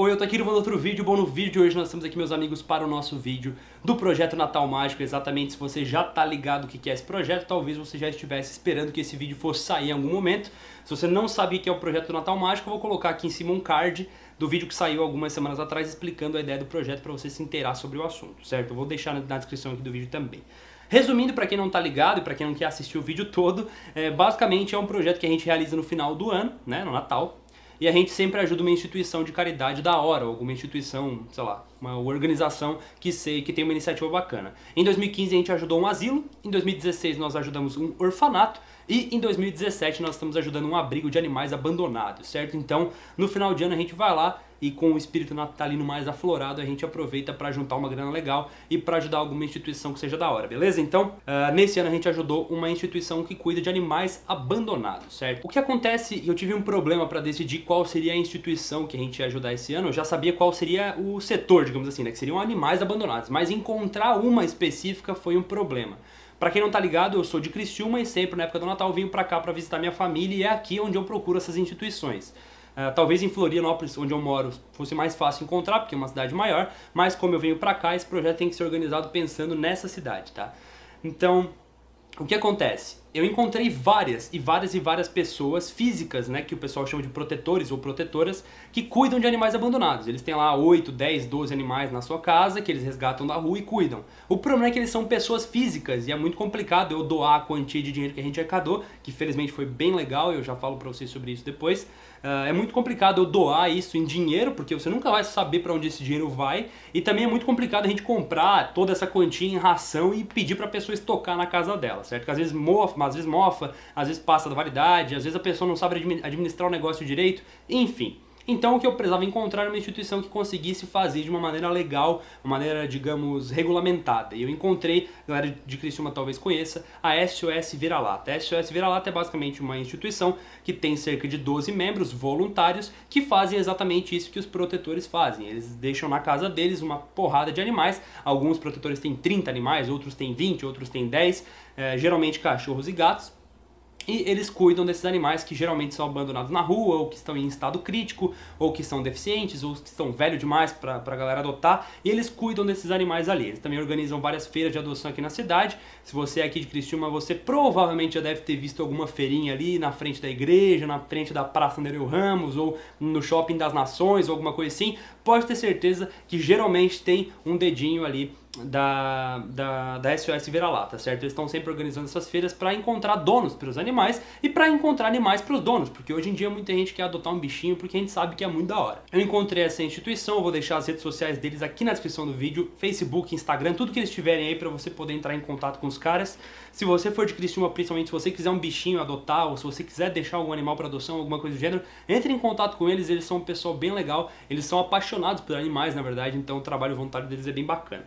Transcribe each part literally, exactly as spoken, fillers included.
Oi, eu tô aqui no outro vídeo. Bom, no vídeo de hoje nós estamos aqui, meus amigos, para o nosso vídeo do Projeto Natal Mágico. Exatamente, se você já tá ligado o que é esse projeto, talvez você já estivesse esperando que esse vídeo fosse sair em algum momento. Se você não sabe o que é o Projeto Natal Mágico, eu vou colocar aqui em cima um card do vídeo que saiu algumas semanas atrás explicando a ideia do projeto para você se inteirar sobre o assunto, certo? Eu vou deixar na descrição aqui do vídeo também. Resumindo, para quem não tá ligado e para quem não quer assistir o vídeo todo, é, basicamente é um projeto que a gente realiza no final do ano, né, no Natal. E a gente sempre ajuda uma instituição de caridade da hora, alguma instituição, sei lá, uma organização que, sei, que tem uma iniciativa bacana. Em dois mil e quinze a gente ajudou um asilo, em dois mil e dezesseis nós ajudamos um orfanato e em dois mil e dezessete nós estamos ajudando um abrigo de animais abandonados, certo? Então, no final de ano a gente vai lá e com o espírito natalino mais aflorado a gente aproveita para juntar uma grana legal e para ajudar alguma instituição que seja da hora, beleza? Então, uh, nesse ano a gente ajudou uma instituição que cuida de animais abandonados, certo? O que acontece, eu tive um problema para decidir qual seria a instituição que a gente ia ajudar esse ano. Eu já sabia qual seria o setor, digamos assim, né, que seriam animais abandonados, mas encontrar uma específica foi um problema. Pra quem não tá ligado, eu sou de Criciúma e sempre na época do Natal eu venho pra cá pra visitar minha família e é aqui onde eu procuro essas instituições. Uh, talvez em Florianópolis, onde eu moro, fosse mais fácil encontrar, porque é uma cidade maior, mas como eu venho pra cá, esse projeto tem que ser organizado pensando nessa cidade, tá? Então, o que acontece? Eu encontrei várias e várias e várias pessoas físicas, né, que o pessoal chama de protetores ou protetoras, que cuidam de animais abandonados. Eles têm lá oito, dez, doze animais na sua casa, que eles resgatam da rua e cuidam. O problema é que eles são pessoas físicas e é muito complicado eu doar a quantia de dinheiro que a gente arrecadou, que felizmente foi bem legal, eu já falo pra vocês sobre isso depois. Uh, é muito complicado eu doar isso em dinheiro, porque você nunca vai saber pra onde esse dinheiro vai, e também é muito complicado a gente comprar toda essa quantia em ração e pedir pra pessoa estocar na casa dela, certo? Porque às vezes mofa, às vezes mofa, às vezes passa da validade, às vezes a pessoa não sabe administrar o negócio direito, enfim. Então o que eu precisava encontrar era uma instituição que conseguisse fazer de uma maneira legal, uma maneira, digamos, regulamentada. E eu encontrei, a galera de Criciúma talvez conheça, a S O S Vira-Lata. A S O S Vira-Lata é basicamente uma instituição que tem cerca de doze membros voluntários que fazem exatamente isso que os protetores fazem. Eles deixam na casa deles uma porrada de animais, alguns protetores têm trinta animais, outros têm vinte, outros têm dez, é, geralmente cachorros e gatos. E eles cuidam desses animais que geralmente são abandonados na rua, ou que estão em estado crítico, ou que são deficientes, ou que estão velhos demais pra, pra galera adotar. E eles cuidam desses animais ali. Eles também organizam várias feiras de adoção aqui na cidade. Se você é aqui de Criciúma, você provavelmente já deve ter visto alguma feirinha ali na frente da igreja, na frente da Praça André Ramos, ou no Shopping das Nações, ou alguma coisa assim. Pode ter certeza que geralmente tem um dedinho ali Da, da, da S O S Vira-Lata, certo? Eles estão sempre organizando essas feiras para encontrar donos para os animais e para encontrar animais para os donos, porque hoje em dia muita gente quer adotar um bichinho porque a gente sabe que é muito da hora. Eu encontrei essa instituição, eu vou deixar as redes sociais deles aqui na descrição do vídeo, Facebook, Instagram, tudo que eles tiverem aí para você poder entrar em contato com os caras. Se você for de Criciúma, principalmente se você quiser um bichinho adotar ou se você quiser deixar algum animal para adoção, alguma coisa do gênero, entre em contato com eles, eles são um pessoal bem legal, eles são apaixonados por animais, na verdade, então o trabalho voluntário deles é bem bacana.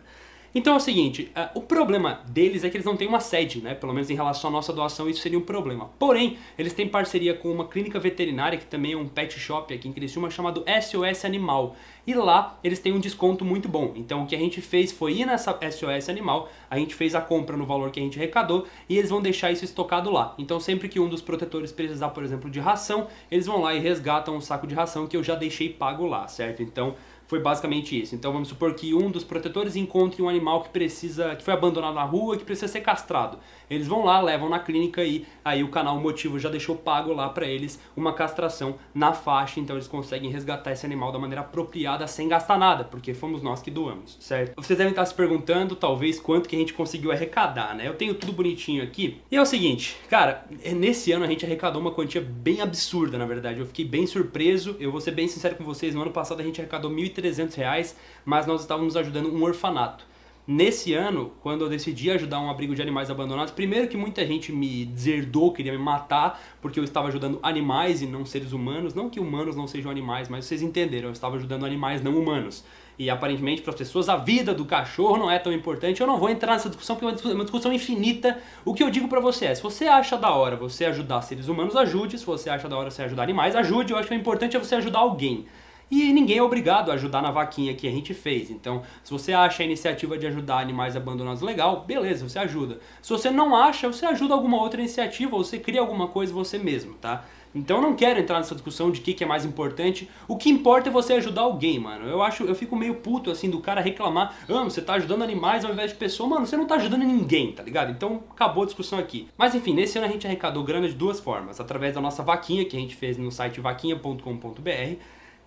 Então é o seguinte, uh, o problema deles é que eles não têm uma sede, né? Pelo menos em relação à nossa doação isso seria um problema. Porém, eles têm parceria com uma clínica veterinária, que também é um pet shop aqui em Criciúma, chamado S O S Animal. E lá eles têm um desconto muito bom. Então o que a gente fez foi ir nessa S O S Animal, a gente fez a compra no valor que a gente arrecadou e eles vão deixar isso estocado lá. Então sempre que um dos protetores precisar, por exemplo, de ração, eles vão lá e resgatam um saco de ração que eu já deixei pago lá, certo? Então foi basicamente isso. Então vamos supor que um dos protetores encontre um animal que precisa, que foi abandonado na rua, que precisa ser castrado. Eles vão lá, levam na clínica e aí o canal Motivo já deixou pago lá pra eles uma castração na faixa, então eles conseguem resgatar esse animal da maneira apropriada sem gastar nada, porque fomos nós que doamos, certo? Vocês devem estar se perguntando, talvez, quanto que a gente conseguiu arrecadar, né? Eu tenho tudo bonitinho aqui. E é o seguinte, cara, nesse ano a gente arrecadou uma quantia bem absurda, na verdade. Eu fiquei bem surpreso, eu vou ser bem sincero com vocês, no ano passado a gente arrecadou mil e trezentos reais, mas nós estávamos ajudando um orfanato. Nesse ano, quando eu decidi ajudar um abrigo de animais abandonados, primeiro que muita gente me deserdou, queria me matar, porque eu estava ajudando animais e não seres humanos. Não que humanos não sejam animais, mas vocês entenderam, eu estava ajudando animais não humanos. E aparentemente para as pessoas a vida do cachorro não é tão importante. Eu não vou entrar nessa discussão porque é uma discussão infinita. O que eu digo para você é, se você acha da hora você ajudar seres humanos, ajude. Se você acha da hora você ajudar animais, ajude. Eu acho que o importante é você ajudar alguém. E ninguém é obrigado a ajudar na vaquinha que a gente fez. Então, se você acha a iniciativa de ajudar animais abandonados legal, beleza, você ajuda. Se você não acha, você ajuda alguma outra iniciativa, ou você cria alguma coisa você mesmo, tá? Então eu não quero entrar nessa discussão de o que, que é mais importante. O que importa é você ajudar alguém, mano. Eu acho, eu fico meio puto assim do cara reclamar: ah, você tá ajudando animais ao invés de pessoa. Mano, você não tá ajudando ninguém, tá ligado? Então acabou a discussão aqui. Mas enfim, nesse ano a gente arrecadou grana de duas formas. Através da nossa vaquinha, que a gente fez no site vaquinha ponto com ponto br,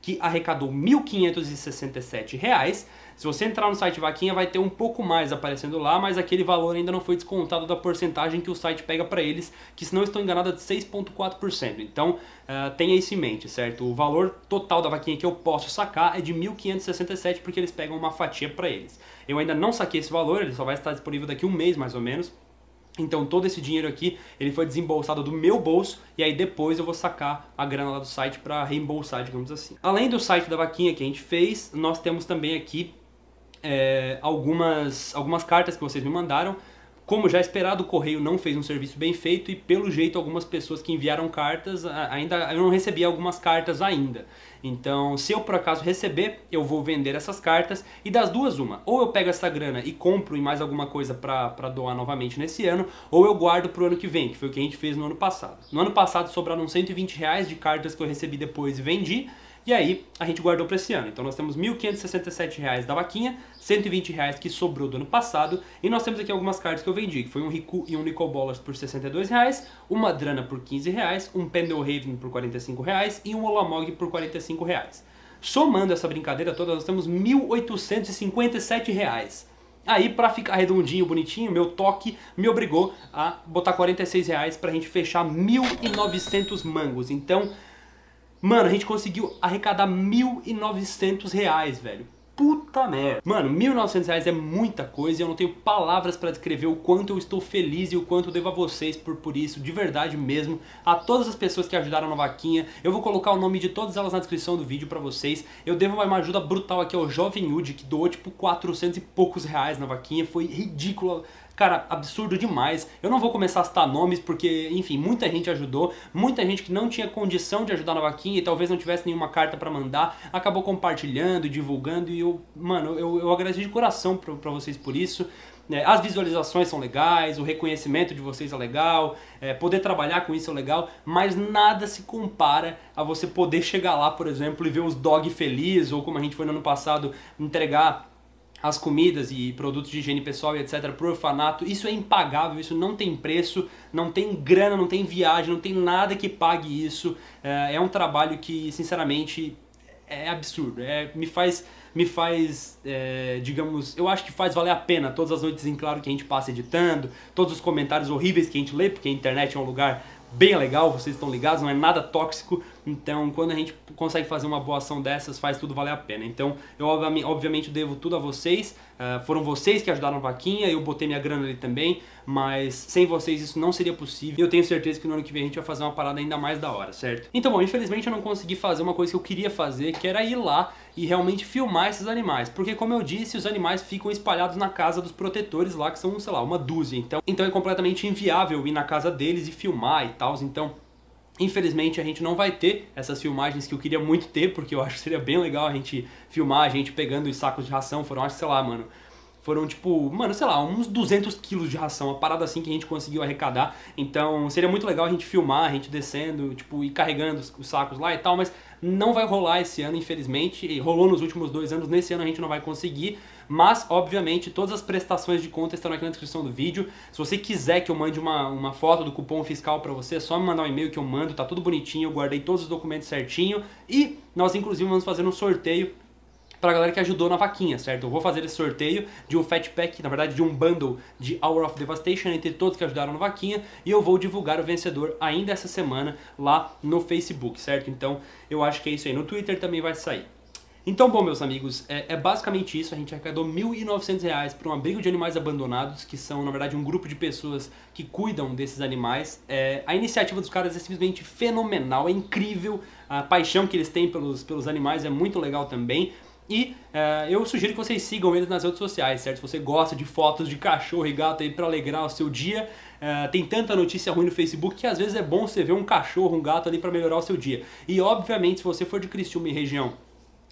que arrecadou mil quinhentos e sessenta e sete reais. Se você entrar no site Vaquinha, vai ter um pouco mais aparecendo lá, mas aquele valor ainda não foi descontado da porcentagem que o site pega para eles, que se não estou enganado é de seis vírgula quatro por cento. Então, uh, tenha isso em mente, certo? O valor total da vaquinha que eu posso sacar é de mil quinhentos e sessenta e sete reais, porque eles pegam uma fatia para eles. Eu ainda não saquei esse valor, ele só vai estar disponível daqui a um mês, mais ou menos. Então todo esse dinheiro aqui, ele foi desembolsado do meu bolso, e aí depois eu vou sacar a grana lá do site para reembolsar, digamos assim. Além do site da vaquinha que a gente fez, nós temos também aqui é, algumas, algumas cartas que vocês me mandaram. Como já esperado, o correio não fez um serviço bem feito e, pelo jeito, algumas pessoas que enviaram cartas, ainda, eu não recebi algumas cartas ainda. Então, se eu por acaso receber, eu vou vender essas cartas, e das duas uma. Ou eu pego essa grana e compro em mais alguma coisa pra, pra doar novamente nesse ano, ou eu guardo pro ano que vem, que foi o que a gente fez no ano passado. No ano passado sobraram cento e vinte reais de cartas que eu recebi depois e vendi. E aí, a gente guardou para esse ano. Então nós temos mil quinhentos e sessenta e sete reais da vaquinha, cento e vinte reais que sobrou do ano passado, e nós temos aqui algumas cartas que eu vendi, que foi um Riku e um Nicol Bolas por sessenta e dois reais, uma Drana por quinze reais, um Pendel Raven por quarenta e cinco reais e um Olomog por quarenta e cinco reais. Somando essa brincadeira toda, nós temos mil oitocentos e cinquenta e sete reais. Aí, pra ficar redondinho, bonitinho, meu toque me obrigou a botar quarenta e seis reais pra gente fechar mil e novecentos mangos. Então, mano, a gente conseguiu arrecadar mil e novecentos reais, velho. Puta merda. Mano, mil e novecentos reais é muita coisa e eu não tenho palavras pra descrever o quanto eu estou feliz e o quanto eu devo a vocês por, por isso, de verdade mesmo. A todas as pessoas que ajudaram na vaquinha. Eu vou colocar o nome de todas elas na descrição do vídeo pra vocês. Eu devo uma ajuda brutal aqui ao Jovem Hood, que doou tipo quatrocentos e poucos reais na vaquinha. Foi ridículo. Cara, absurdo demais. Eu não vou começar a citar nomes porque, enfim, muita gente ajudou. Muita gente que não tinha condição de ajudar na vaquinha e talvez não tivesse nenhuma carta pra mandar, acabou compartilhando, divulgando, e eu, mano, eu, eu agradeço de coração pra, pra vocês por isso. As visualizações são legais, o reconhecimento de vocês é legal, é, poder trabalhar com isso é legal, mas nada se compara a você poder chegar lá, por exemplo, e ver os dog felizes, ou como a gente foi no ano passado, entregar as comidas e produtos de higiene pessoal e etcétera pro orfanato. Isso é impagável, isso não tem preço, não tem grana, não tem viagem, não tem nada que pague isso. É um trabalho que, sinceramente, é absurdo, é, me faz, me faz é, digamos, eu acho que faz valer a pena todas as noites em claro que a gente passa editando, todos os comentários horríveis que a gente lê, porque a internet é um lugar bem legal, vocês estão ligados, não é nada tóxico, então quando a gente consegue fazer uma boa ação dessas, faz tudo valer a pena. Então eu obviamente devo tudo a vocês, uh, foram vocês que ajudaram a vaquinha, eu botei minha grana ali também, mas sem vocês isso não seria possível, e eu tenho certeza que no ano que vem a gente vai fazer uma parada ainda mais da hora, certo? Então bom, infelizmente eu não consegui fazer uma coisa que eu queria fazer, que era ir lá e realmente filmar esses animais, porque como eu disse, os animais ficam espalhados na casa dos protetores lá, que são, sei lá, uma dúzia, então, então é completamente inviável ir na casa deles e filmar e tal. Então, infelizmente a gente não vai ter essas filmagens que eu queria muito ter, porque eu acho que seria bem legal a gente filmar a gente pegando os sacos de ração. Foram, acho que, sei lá, mano, foram tipo, mano, sei lá, uns duzentos quilos de ração, uma parada assim que a gente conseguiu arrecadar. Então seria muito legal a gente filmar, a gente descendo, tipo, e carregando os sacos lá e tal, mas não vai rolar esse ano, infelizmente. E rolou nos últimos dois anos, nesse ano a gente não vai conseguir. Mas, obviamente, todas as prestações de conta estarão aqui na descrição do vídeo. Se você quiser que eu mande uma, uma foto do cupom fiscal pra você, é só me mandar um e-mail que eu mando, tá tudo bonitinho, eu guardei todos os documentos certinho. E nós, inclusive, vamos fazer um sorteio pra galera que ajudou na vaquinha, certo? Eu vou fazer esse sorteio de um Fat Pack, na verdade de um bundle de Hour of Devastation entre todos que ajudaram na vaquinha, e eu vou divulgar o vencedor ainda essa semana lá no Facebook, certo? Então eu acho que é isso aí, no Twitter também vai sair. Então, bom, meus amigos, é, é basicamente isso. A gente arrecadou mil e novecentos reais para um abrigo de animais abandonados, que são, na verdade, um grupo de pessoas que cuidam desses animais. É, a iniciativa dos caras é simplesmente fenomenal, é incrível. A paixão que eles têm pelos, pelos animais é muito legal também. E uh, eu sugiro que vocês sigam eles nas redes sociais, certo? Se você gosta de fotos de cachorro e gato aí pra alegrar o seu dia, uh, tem tanta notícia ruim no Facebook que às vezes é bom você ver um cachorro, um gato ali pra melhorar o seu dia. E obviamente, se você for de Criciúma e região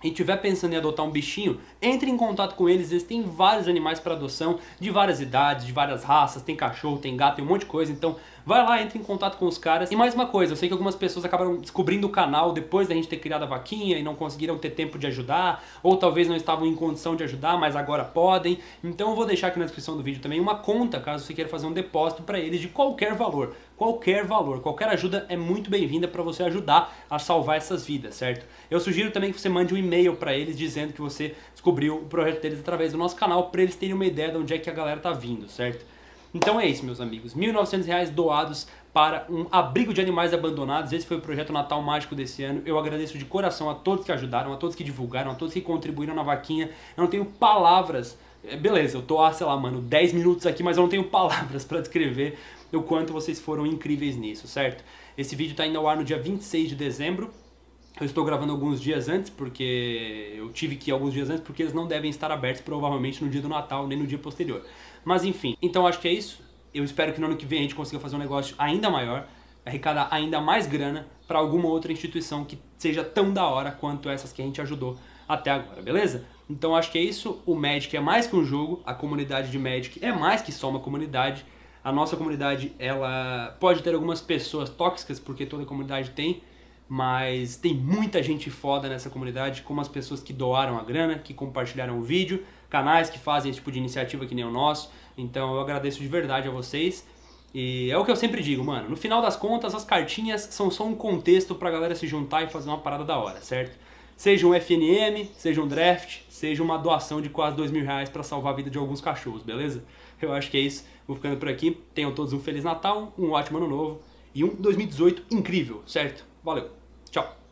e estiver pensando em adotar um bichinho, entre em contato com eles, eles têm vários animais para adoção, de várias idades, de várias raças, tem cachorro, tem gato, tem um monte de coisa, então Vai lá, entra em contato com os caras. E mais uma coisa, eu sei que algumas pessoas acabaram descobrindo o canal depois da gente ter criado a vaquinha e não conseguiram ter tempo de ajudar, ou talvez não estavam em condição de ajudar, mas agora podem. Então eu vou deixar aqui na descrição do vídeo também uma conta, caso você queira fazer um depósito para eles de qualquer valor. Qualquer valor, qualquer ajuda é muito bem-vinda para você ajudar a salvar essas vidas, certo? Eu sugiro também que você mande um e-mail para eles dizendo que você descobriu o projeto deles através do nosso canal, para eles terem uma ideia de onde é que a galera tá vindo, certo? Então é isso, meus amigos, mil e novecentos reais doados para um abrigo de animais abandonados. Esse foi o Projeto Natal Mágico desse ano. Eu agradeço de coração a todos que ajudaram, a todos que divulgaram, a todos que contribuíram na vaquinha. Eu não tenho palavras, beleza, eu tô, ah, sei lá, mano, dez minutos aqui, mas eu não tenho palavras para descrever o quanto vocês foram incríveis nisso, certo? Esse vídeo tá indo ao ar no dia vinte e seis de dezembro. Eu estou gravando alguns dias antes, porque eu tive que ir alguns dias antes, porque eles não devem estar abertos provavelmente no dia do Natal, nem no dia posterior. Mas enfim, então acho que é isso. Eu espero que no ano que vem a gente consiga fazer um negócio ainda maior, arrecadar ainda mais grana para alguma outra instituição que seja tão da hora quanto essas que a gente ajudou até agora, beleza? Então acho que é isso. O Magic é mais que um jogo, a comunidade de Magic é mais que só uma comunidade. A nossa comunidade, ela pode ter algumas pessoas tóxicas, porque toda comunidade tem, mas tem muita gente foda nessa comunidade, como as pessoas que doaram a grana, que compartilharam o vídeo, canais que fazem esse tipo de iniciativa que nem o nosso. Então eu agradeço de verdade a vocês. E é o que eu sempre digo, mano, no final das contas as cartinhas são só um contexto pra galera se juntar e fazer uma parada da hora, certo? Seja um F N M, seja um draft, seja uma doação de quase dois mil reais pra salvar a vida de alguns cachorros, beleza? Eu acho que é isso, vou ficando por aqui. Tenham todos um Feliz Natal, um ótimo Ano Novo e um dois mil e dezoito incrível, certo? Valeu, tchau!